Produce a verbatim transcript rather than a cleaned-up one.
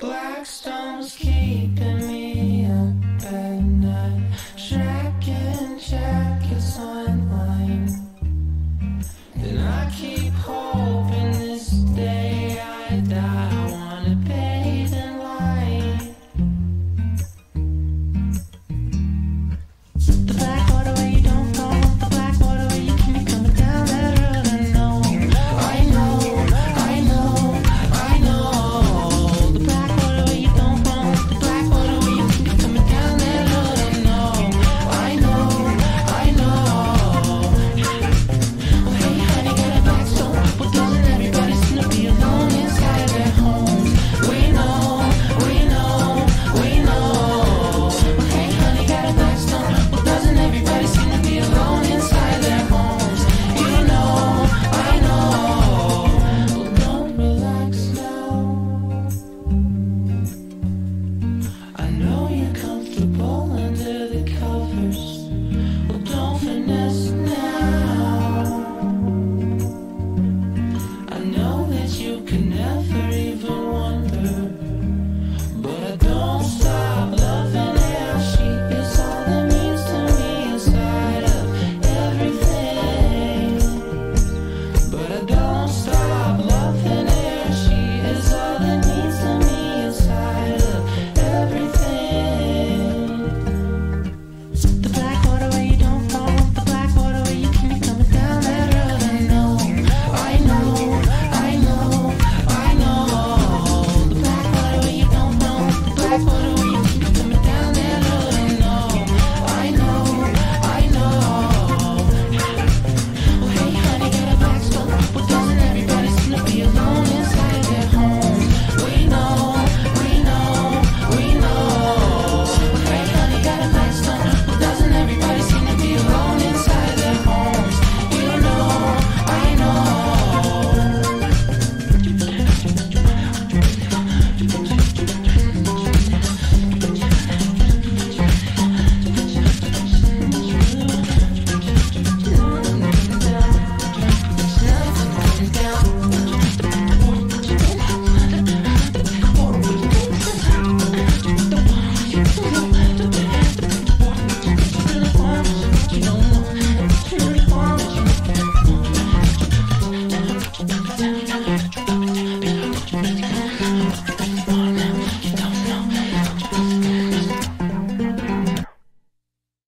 Blackstone's keeping me.